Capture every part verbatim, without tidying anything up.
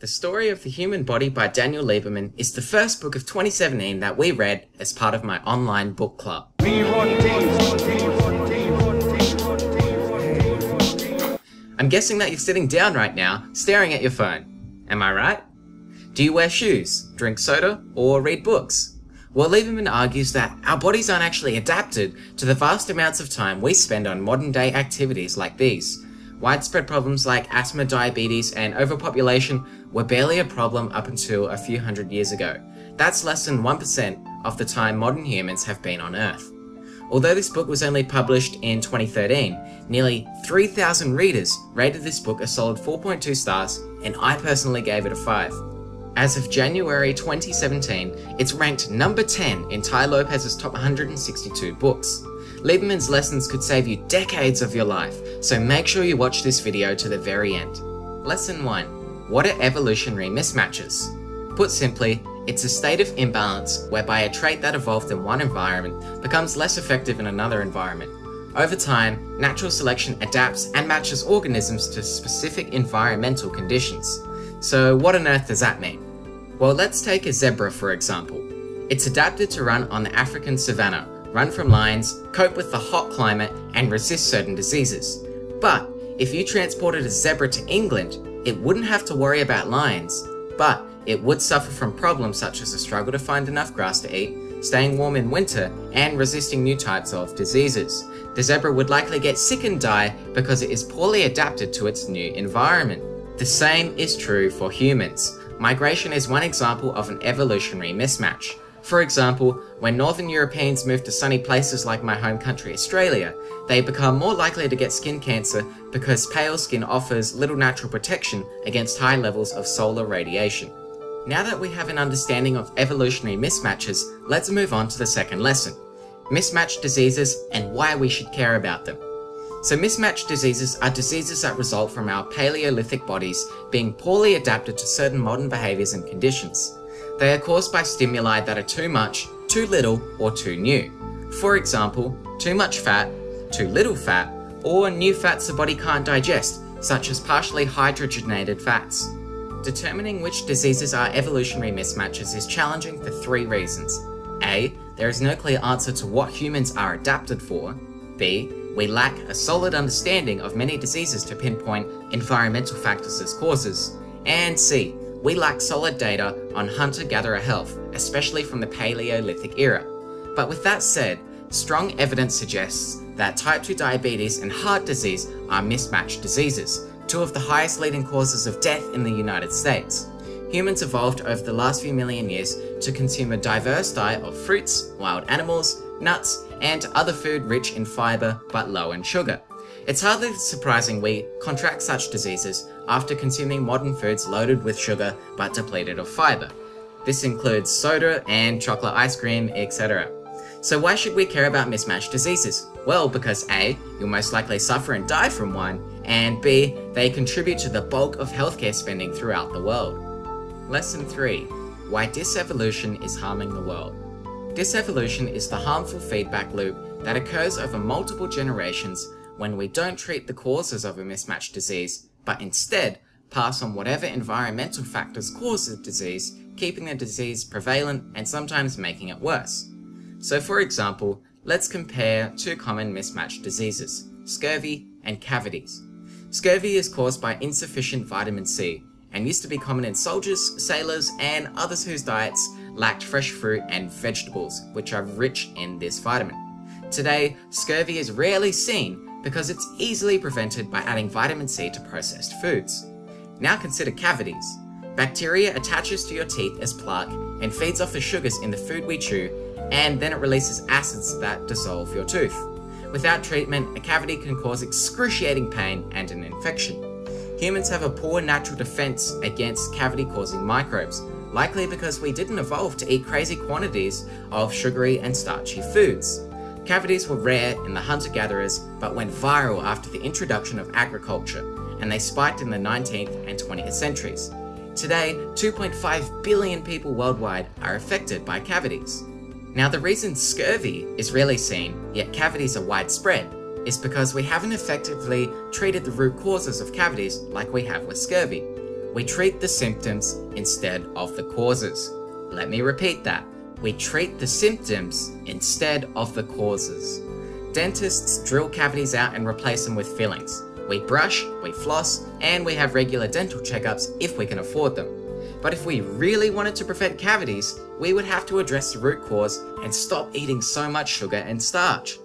The Story of the Human Body by Daniel Lieberman is the first book of twenty seventeen that we read as part of my online book club. I'm guessing that you're sitting down right now, staring at your phone. Am I right? Do you wear shoes, drink soda, or read books? Well, Lieberman argues that our bodies aren't actually adapted to the vast amounts of time we spend on modern day activities like these. Widespread problems like asthma, diabetes, and overpopulation were barely a problem up until a few hundred years ago. That's less than one percent of the time modern humans have been on Earth. Although this book was only published in twenty thirteen, nearly three thousand readers rated this book a solid four point two stars, and I personally gave it a five. As of January twenty seventeen, it's ranked number ten in Tai Lopez's top one hundred sixty-two books. Lieberman's lessons could save you decades of your life, so make sure you watch this video to the very end. Lesson one. What are evolutionary mismatches? Put simply, it's a state of imbalance whereby a trait that evolved in one environment becomes less effective in another environment. Over time, natural selection adapts and matches organisms to specific environmental conditions. So what on earth does that mean? Well, let's take a zebra for example. It's adapted to run on the African savannah, run from lions, cope with the hot climate, and resist certain diseases. But if you transported a zebra to England, it wouldn't have to worry about lions, but it would suffer from problems such as a struggle to find enough grass to eat, staying warm in winter, and resisting new types of diseases. The zebra would likely get sick and die because it is poorly adapted to its new environment. The same is true for humans. Migration is one example of an evolutionary mismatch. For example, when northern Europeans move to sunny places like my home country Australia, they become more likely to get skin cancer because pale skin offers little natural protection against high levels of solar radiation. Now that we have an understanding of evolutionary mismatches, let's move on to the second lesson: mismatched diseases and why we should care about them. So mismatched diseases are diseases that result from our Paleolithic bodies being poorly adapted to certain modern behaviours and conditions. They are caused by stimuli that are too much, too little, or too new. For example, too much fat, too little fat, or new fats the body can't digest, such as partially hydrogenated fats. Determining which diseases are evolutionary mismatches is challenging for three reasons. A. There is no clear answer to what humans are adapted for. B. We lack a solid understanding of many diseases to pinpoint environmental factors as causes. And C. We lack solid data on hunter-gatherer health, especially from the Paleolithic era. But with that said, strong evidence suggests that type two diabetes and heart disease are mismatched diseases, two of the highest leading causes of death in the United States. Humans evolved over the last few million years to consume a diverse diet of fruits, wild animals, nuts, and other food rich in fiber but low in sugar. It's hardly surprising we contract such diseases after consuming modern foods loaded with sugar but depleted of fiber. This includes soda and chocolate ice cream, et cetera. So why should we care about mismatched diseases? Well, because A. You'll most likely suffer and die from one, and B. They contribute to the bulk of healthcare spending throughout the world. Lesson three. Why dysevolution is harming the world. Dysevolution is the harmful feedback loop that occurs over multiple generations when we don't treat the causes of a mismatched disease, but instead pass on whatever environmental factors cause the disease, keeping the disease prevalent and sometimes making it worse. So for example, let's compare two common mismatched diseases, scurvy and cavities. Scurvy is caused by insufficient vitamin C and used to be common in soldiers, sailors, and others whose diets lacked fresh fruit and vegetables, which are rich in this vitamin. Today, scurvy is rarely seen because it's easily prevented by adding vitamin C to processed foods. Now consider cavities. Bacteria attaches to your teeth as plaque and feeds off the sugars in the food we chew, and then it releases acids that dissolve your tooth. Without treatment, a cavity can cause excruciating pain and an infection. Humans have a poor natural defense against cavity-causing microbes, likely because we didn't evolve to eat crazy quantities of sugary and starchy foods. Cavities were rare in the hunter-gatherers, but went viral after the introduction of agriculture, and they spiked in the nineteenth and twentieth centuries. Today, two point five billion people worldwide are affected by cavities. Now the reason scurvy is rarely seen, yet cavities are widespread, is because we haven't effectively treated the root causes of cavities like we have with scurvy. We treat the symptoms instead of the causes. Let me repeat that. We treat the symptoms instead of the causes. Dentists drill cavities out and replace them with fillings. We brush, we floss, and we have regular dental checkups if we can afford them. But if we really wanted to prevent cavities, we would have to address the root cause and stop eating so much sugar and starch.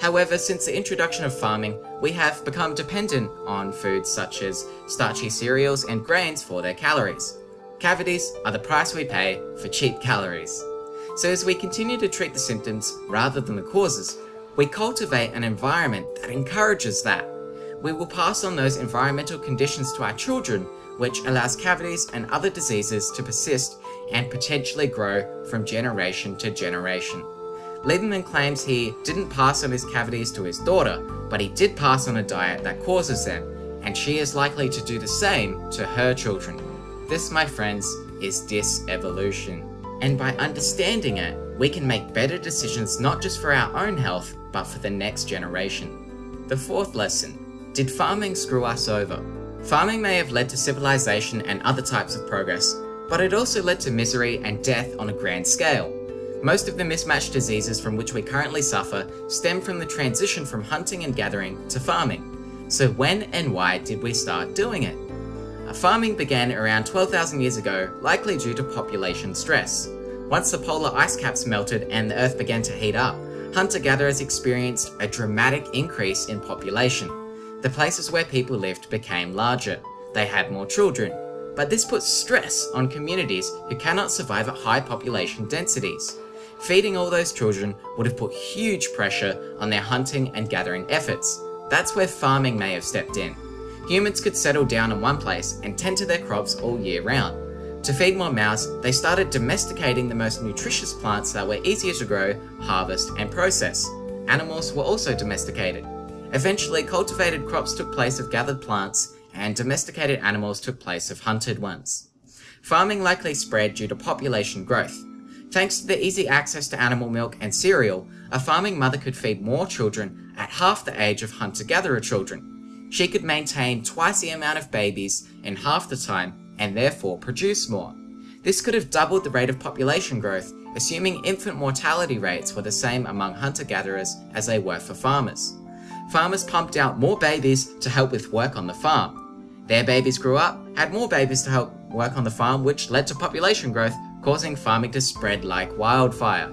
However, since the introduction of farming, we have become dependent on foods such as starchy cereals and grains for their calories. Cavities are the price we pay for cheap calories. So as we continue to treat the symptoms rather than the causes, we cultivate an environment that encourages that. We will pass on those environmental conditions to our children, which allows cavities and other diseases to persist and potentially grow from generation to generation. Lieberman claims he didn't pass on his cavities to his daughter, but he did pass on a diet that causes them, and she is likely to do the same to her children. This, my friends, is dysevolution. And by understanding it, we can make better decisions not just for our own health, but for the next generation. The fourth lesson: did farming screw us over? Farming may have led to civilization and other types of progress, but it also led to misery and death on a grand scale. Most of the mismatched diseases from which we currently suffer stem from the transition from hunting and gathering to farming. So when and why did we start doing it? Farming began around twelve thousand years ago, likely due to population stress. Once the polar ice caps melted and the earth began to heat up, hunter-gatherers experienced a dramatic increase in population. The places where people lived became larger. They had more children. But this puts stress on communities who cannot survive at high population densities. Feeding all those children would have put huge pressure on their hunting and gathering efforts. That's where farming may have stepped in. Humans could settle down in one place and tend to their crops all year round. To feed more mouths, they started domesticating the most nutritious plants that were easier to grow, harvest, and process. Animals were also domesticated. Eventually, cultivated crops took place of gathered plants, and domesticated animals took place of hunted ones. Farming likely spread due to population growth. Thanks to the easy access to animal milk and cereal, a farming mother could feed more children at half the age of hunter-gatherer children. She could maintain twice the amount of babies in half the time and therefore produce more. This could have doubled the rate of population growth, assuming infant mortality rates were the same among hunter-gatherers as they were for farmers. Farmers pumped out more babies to help with work on the farm. Their babies grew up, had more babies to help work on the farm, which led to population growth, causing farming to spread like wildfire.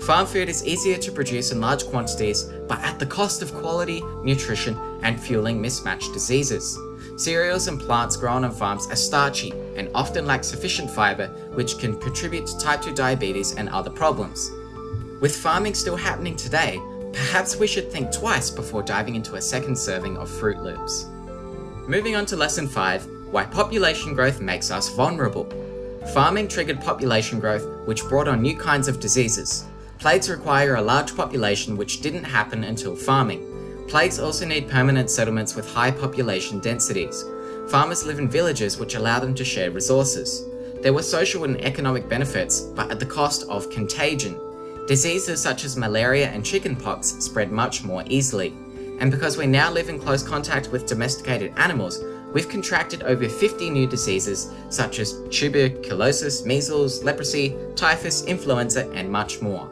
Farm food is easier to produce in large quantities, but at the cost of quality, nutrition, and fueling mismatched diseases. Cereals and plants grown on farms are starchy and often lack sufficient fiber, which can contribute to type two diabetes and other problems. With farming still happening today, perhaps we should think twice before diving into a second serving of Fruit Loops. Moving on to lesson five, why population growth makes us vulnerable. Farming triggered population growth, which brought on new kinds of diseases. Plagues require a large population, which didn't happen until farming. Plagues also need permanent settlements with high population densities. Farmers live in villages, which allow them to share resources. There were social and economic benefits, but at the cost of contagion. Diseases such as malaria and chickenpox spread much more easily, and because we now live in close contact with domesticated animals, we've contracted over fifty new diseases such as tuberculosis, measles, leprosy, typhus, influenza, and much more.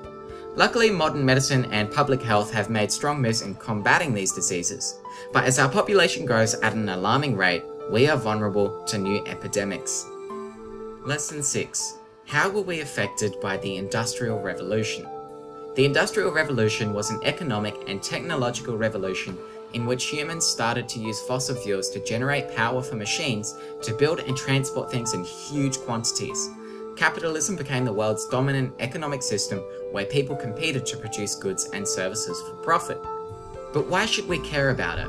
Luckily, modern medicine and public health have made strong moves in combating these diseases, but as our population grows at an alarming rate, we are vulnerable to new epidemics. Lesson six. How were we affected by the Industrial Revolution? The Industrial Revolution was an economic and technological revolution in which humans started to use fossil fuels to generate power for machines to build and transport things in huge quantities. Capitalism became the world's dominant economic system where people competed to produce goods and services for profit. But why should we care about it?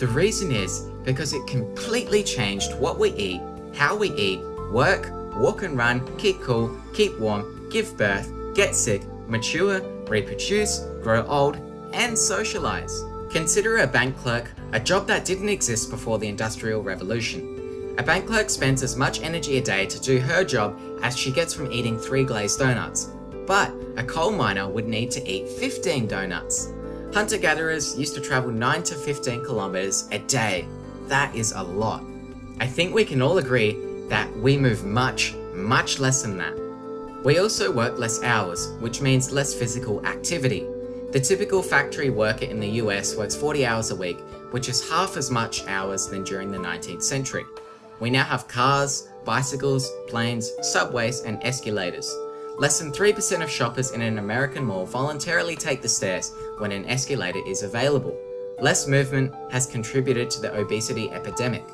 The reason is because it completely changed what we eat, how we eat, work, walk and run, keep cool, keep warm, give birth, get sick, mature, reproduce, grow old, and socialize. Consider a bank clerk, a job that didn't exist before the Industrial Revolution. A bank clerk spends as much energy a day to do her job as she gets from eating three glazed donuts, but a coal miner would need to eat fifteen donuts. Hunter-gatherers used to travel nine to fifteen kilometers a day. That is a lot. I think we can all agree that we move much, much less than that. We also work less hours, which means less physical activity. The typical factory worker in the U S works forty hours a week, which is half as much hours than during the nineteenth century. We now have cars, bicycles, planes, subways, and escalators. Less than three percent of shoppers in an American mall voluntarily take the stairs when an escalator is available. Less movement has contributed to the obesity epidemic.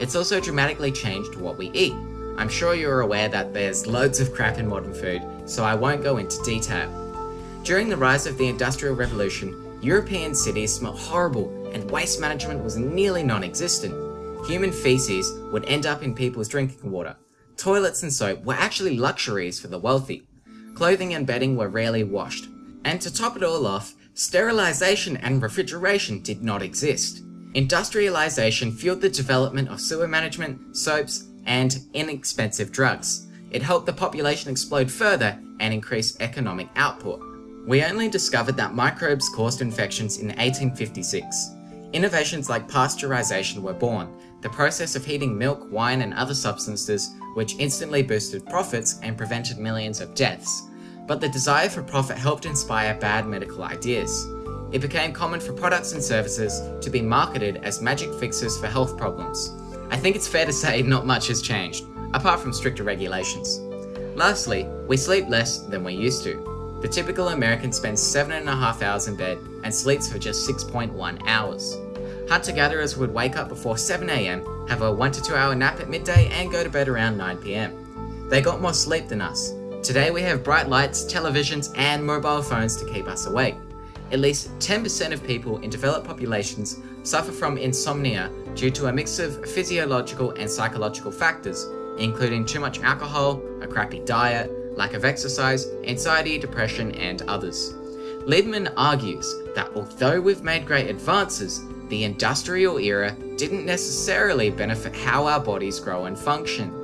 It's also dramatically changed what we eat. I'm sure you're aware that there's loads of crap in modern food, so I won't go into detail. During the rise of the Industrial Revolution, European cities smelled horrible and waste management was nearly non-existent. Human feces would end up in people's drinking water. Toilets and soap were actually luxuries for the wealthy. Clothing and bedding were rarely washed. And to top it all off, sterilization and refrigeration did not exist. Industrialization fueled the development of sewer management, soaps, and inexpensive drugs. It helped the population explode further and increase economic output. We only discovered that microbes caused infections in eighteen fifty-six. Innovations like pasteurization were born, the process of heating milk, wine, and other substances which instantly boosted profits and prevented millions of deaths. But the desire for profit helped inspire bad medical ideas. It became common for products and services to be marketed as magic fixes for health problems. I think it's fair to say not much has changed, apart from stricter regulations. Lastly, we sleep less than we used to. The typical American spends seven and a half hours in bed and sleeps for just six point one hours. Hunter-gatherers would wake up before seven A M, have a one to two hour nap at midday, and go to bed around nine P M. They got more sleep than us. Today we have bright lights, televisions, and mobile phones to keep us awake. At least ten percent of people in developed populations suffer from insomnia due to a mix of physiological and psychological factors, including too much alcohol, a crappy diet, lack of exercise, anxiety, depression, and others. Lieberman argues that although we've made great advances, the industrial era didn't necessarily benefit how our bodies grow and function.